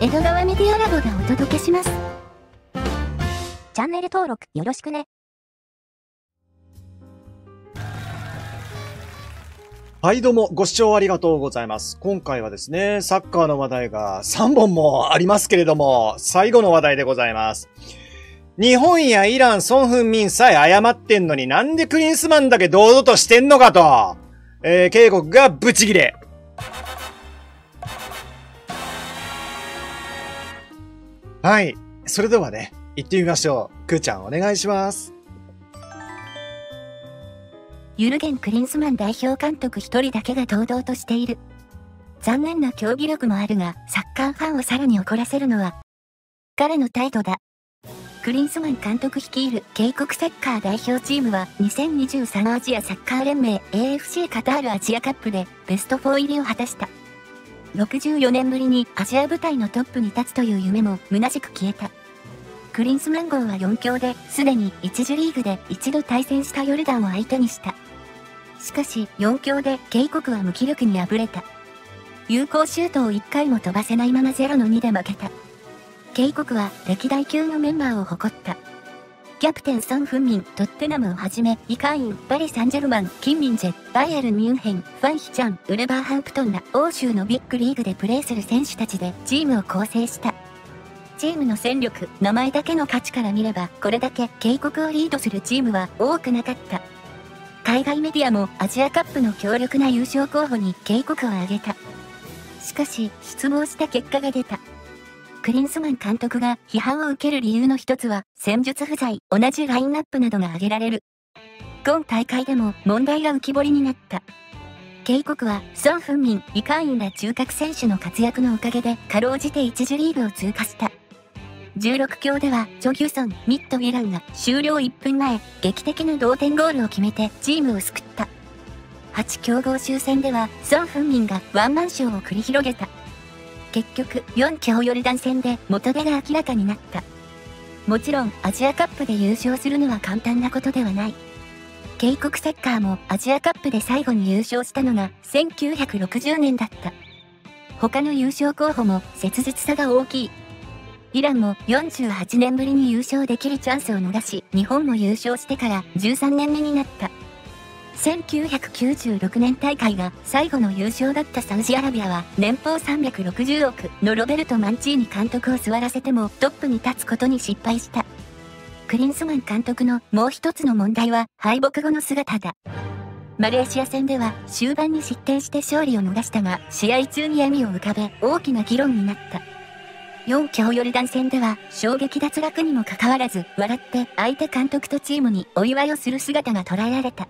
江戸川メディアラボがお届けします。チャンネル登録よろしくね。はい、どうもご視聴ありがとうございます。今回はですね、サッカーの話題が3本もありますけれども、最後の話題でございます。日本やイラン、ソン・フンミンさえ謝ってんのになんでクリンスマンだけ堂々としてんのかと、警告がブチギレ。はい、それではね、行ってみましょう。くーちゃんお願いします。ユルゲン・クリンスマン代表監督一人だけが堂々としている。残念な競技力もあるが、サッカーファンをさらに怒らせるのは、彼の態度だ。クリンスマン監督率いる警告サッカー代表チームは、2023アジアサッカー連盟 AFC カタールアジアカップで、ベスト4入りを果たした。64年ぶりにアジア舞台のトップに立つという夢も、虚しく消えた。クリンスマン号は4強で、すでに1次リーグで一度対戦したヨルダンを相手にした。しかし、4強で、警告は無気力に敗れた。有効シュートを1回も飛ばせないまま 0-2 で負けた。警告は、歴代級のメンバーを誇った。キャプテンソン・フンミン、トッテナムをはじめ、イカイン、パリ・サンジェルマン、キンミンジェ、バイエルン・ミュンヘン、ファン・ヒチャン、ウルバーハンプトンら、欧州のビッグリーグでプレーする選手たちで、チームを構成した。チームの戦力、名前だけの価値から見れば、これだけ警告をリードするチームは多くなかった。海外メディアもアジアカップの強力な優勝候補に警告を挙げた。しかし、失望した結果が出た。クリンスマン監督が批判を受ける理由の一つは、戦術不在、同じラインナップなどが挙げられる。今大会でも問題が浮き彫りになった。警告は、ソン・フンミン、イ・カンインら中核選手の活躍のおかげで、かろうじて1次リーグを通過した。16強では、チョ・ギュソン、ミッド・ウィランが終了1分前、劇的な同点ゴールを決めてチームを救った。8強豪州戦では、ソン・フンミンがワンマンショーを繰り広げた。結局、4強ヨルダン戦で元手が明らかになった。もちろん、アジアカップで優勝するのは簡単なことではない。警告サッカーもアジアカップで最後に優勝したのが1960年だった。他の優勝候補も切実さが大きい。イランも48年ぶりに優勝できるチャンスを逃し、日本も優勝してから13年目になった。1996年大会が最後の優勝だったサウジアラビアは、年俸360億のロベルト・マンチーニ監督を座らせてもトップに立つことに失敗した。クリンスマン監督のもう一つの問題は、敗北後の姿だ。マレーシア戦では終盤に失点して勝利を逃したが、試合中に笑みを浮かべ大きな議論になった。4強ヨルダン戦では、衝撃脱落にもかかわらず、笑って相手監督とチームにお祝いをする姿が捉えられた。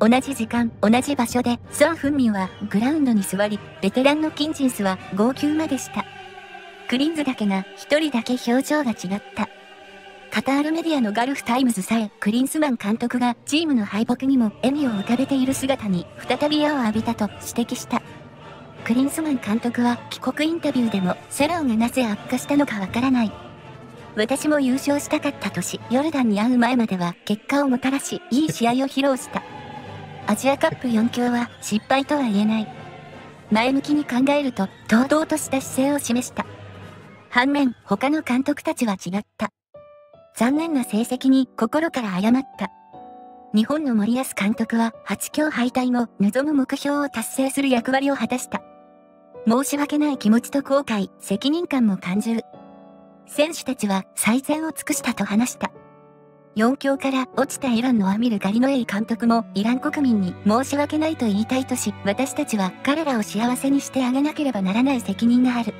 同じ時間、同じ場所で、ソン・フンミンはグラウンドに座り、ベテランのキンジンスは号泣までした。クリンズだけが、一人だけ表情が違った。カタールメディアのガルフタイムズさえ、クリンスマン監督がチームの敗北にも笑みを浮かべている姿に、再び矢を浴びたと指摘した。クリンスマン監督は帰国インタビューでも、世論がなぜ悪化したのかわからない。私も優勝したかった年、ヨルダンに会う前までは結果をもたらし、いい試合を披露した。アジアカップ4強は失敗とは言えない。前向きに考えると、堂々とした姿勢を示した。反面、他の監督たちは違った。残念な成績に心から謝った。日本の森保監督は8強敗退後、望む目標を達成する役割を果たした。申し訳ない気持ちと後悔、責任感も感じる。選手たちは最善を尽くしたと話した。4強から落ちたイランのアミル・ガリノエイ監督も、イラン国民に申し訳ないと言いたいとし、私たちは彼らを幸せにしてあげなければならない責任がある。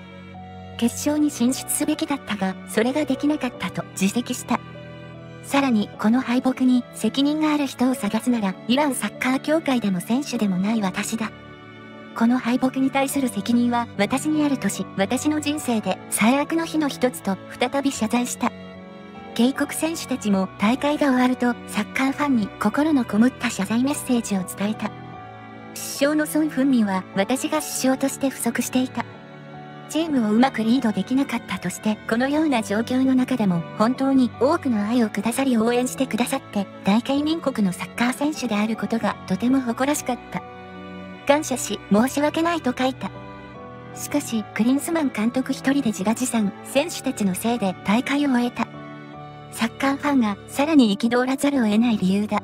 決勝に進出すべきだったが、それができなかったと自責した。さらに、この敗北に責任がある人を探すなら、イランサッカー協会でも選手でもない私だ。この敗北に対する責任は私にあるとし、私の人生で最悪の日の一つと再び謝罪した。警告選手たちも大会が終わるとサッカーファンに心のこもった謝罪メッセージを伝えた。主将のソン・フンミンは私が主将として不足していた。チームをうまくリードできなかったとして、このような状況の中でも本当に多くの愛をくださり応援してくださって、大韓民国のサッカー選手であることがとても誇らしかった。感謝し、申し訳ないと書いた。しかし、クリンスマン監督一人で自画自賛、選手たちのせいで大会を終えた。サッカーファンがさらに憤らざるを得ない理由だ。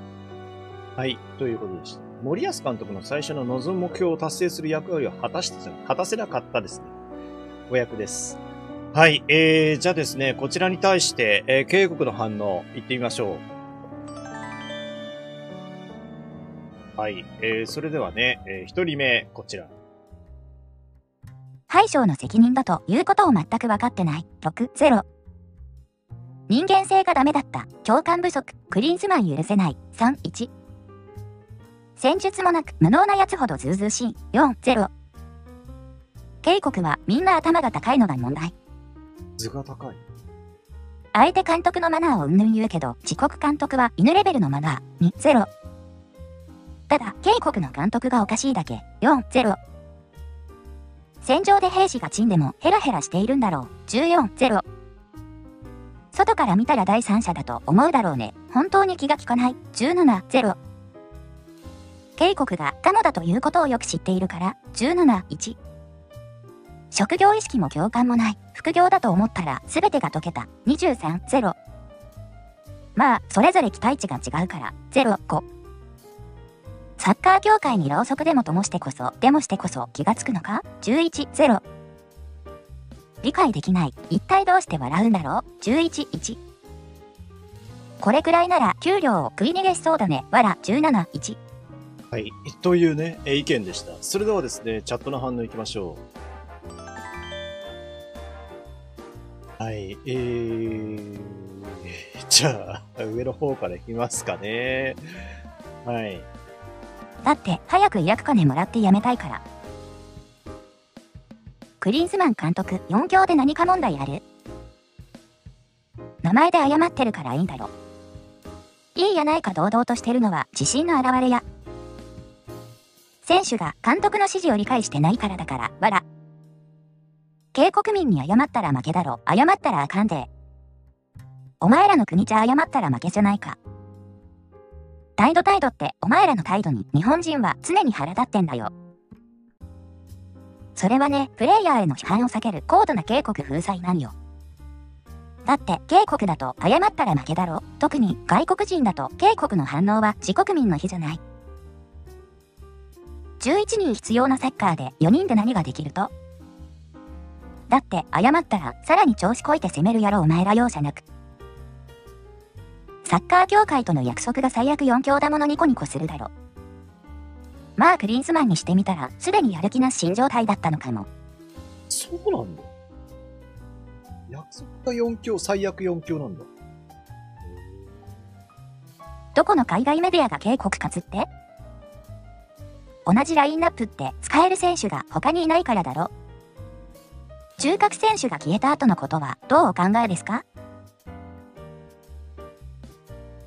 はい、ということでした。森保監督の最初の望む目標を達成する役割を果たせなかったですね。誤訳です。はい、じゃあですね、こちらに対して、警告の反応、言ってみましょう。はい、それではね、一人目、こちら。大将の責任だということを全く分かってない。6-0。人間性がダメだった。共感不足。クリンスマン許せない。3-1。戦術もなく無能なやつほどずうずうしい。4-0。警告はみんな頭が高いのが問題。図が高い。相手監督のマナーをうんぬん言うけど、自国監督は犬レベルのマナー。2-0。ただ、警告の監督がおかしいだけ。4-0。戦場で兵士がチンでもヘラヘラしているんだろう。14-0。外から見たら第三者だと思うだろうね。本当に気が利かない。17-0。警告がカモだということをよく知っているから。17-1。職業意識も共感もない。副業だと思ったら全てが解けた。23-0。まあ、それぞれ期待値が違うから。0-5。サッカー業界にろうそくでも灯してこそ、気がつくのか ?11-0。理解できない。一体どうして笑うんだろう ?11-1。これくらいなら給料を食い逃げしそうだね。17-1。はい。というね、意見でした。それではですね、チャットの反応いきましょう。はい。じゃあ、上の方からいきますかね。はい。だって、早く違約金もらって辞めたいから。クリンスマン監督、4強で何か問題ある？名前で謝ってるからいいんだろ。いいやないか堂々としてるのは自信の表れや。選手が監督の指示を理解してないからだから、わら。警告民に謝ったら負けだろ、謝ったらあかんで。お前らの国じゃ謝ったら負けじゃないか。態度って、お前らの態度に日本人は常に腹立ってんだよ。それはね、プレイヤーへの批判を避ける高度な警告封鎖なんよ。だって、警告だと謝ったら負けだろ。特に外国人だと警告の反応は自国民の比じゃない。11人必要なサッカーで4人で何ができると？だって、謝ったらさらに調子こいて攻めるやろお前ら容赦なく。サッカー協会との約束が最悪4強だものニコニコするだろ。まあクリンスマンにしてみたらすでにやる気なし新状態だったのかも。そうなんだ。約束が4強、最悪4強なんだ。どこの海外メディアが警告かつって？同じラインナップって使える選手が他にいないからだろ。中核選手が消えた後のことはどうお考えですか？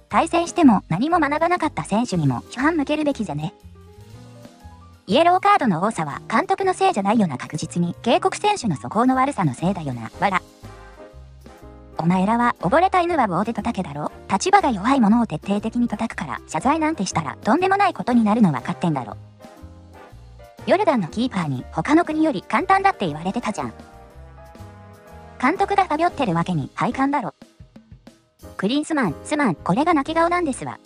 対戦しても何も学ばなかった選手にも批判向けるべきじゃね。イエローカードの多さは監督のせいじゃないよな。確実に警告選手の素行の悪さのせいだよな。わら。お前らは溺れた犬は棒で叩けだろ。立場が弱いものを徹底的に叩くから謝罪なんてしたらとんでもないことになるの分かってんだろ。ヨルダンのキーパーに他の国より簡単だって言われてたじゃん。監督がファビョってるわけにはいかんだろ。クリンスマン、これが泣き顔なんですわ。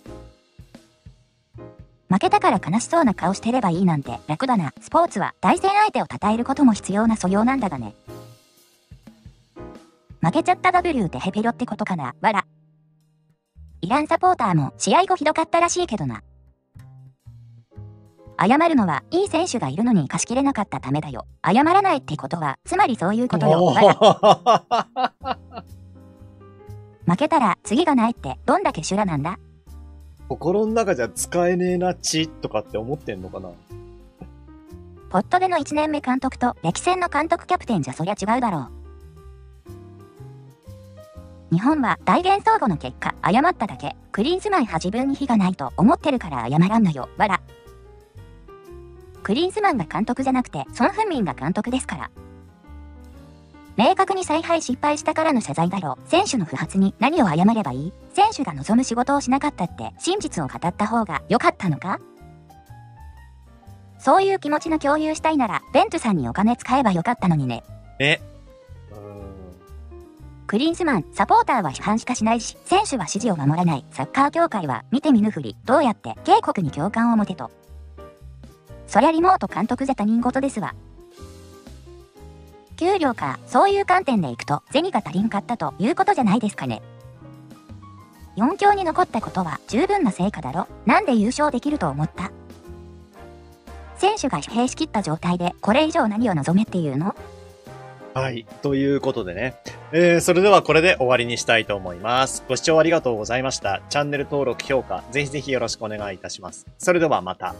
負けたから悲しそうな顔してればいいなんて楽だな。スポーツは対戦相手を称えることも必要な素養なんだがね。負けちゃった W ってヘペロってことかな、わら。イランサポーターも試合後ひどかったらしいけどな。謝るのはいい選手がいるのに貸し切れなかったためだよ。謝らないってことは、つまりそういうことよ、わら。負けたら次がないってどんだけ修羅なんだ。心の中じゃ使えねえなちとかって思ってんのかな。ポットでの1年目監督と歴戦の監督キャプテンじゃそりゃ違うだろう。日本は大元相互の結果謝っただけ。クリンスマンは自分に非がないと思ってるから謝らんのよ、わら。クリンスマンが監督じゃなくてソン・フンミンが監督ですから。明確に采配失敗したからの謝罪だろう。選手の不発に何を謝ればいい？選手が望む仕事をしなかったって真実を語った方が良かったのか？そういう気持ちの共有したいなら、ベントさんにお金使えばよかったのにね。え？クリンスマン、サポーターは批判しかしないし、選手は指示を守らない。サッカー協会は見て見ぬふり。どうやって警告に共感を持てと。そりゃリモート監督じゃ他人事ですわ。給料か、そういう観点でいくと、銭が足りんかったということじゃないですかね。4強に残ったことは十分な成果だろ。なんで優勝できると思った？選手が疲弊しきった状態で、これ以上何を望めっていうの？はい。ということでね。それではこれで終わりにしたいと思います。ご視聴ありがとうございました。チャンネル登録、評価、ぜひぜひよろしくお願いいたします。それではまた。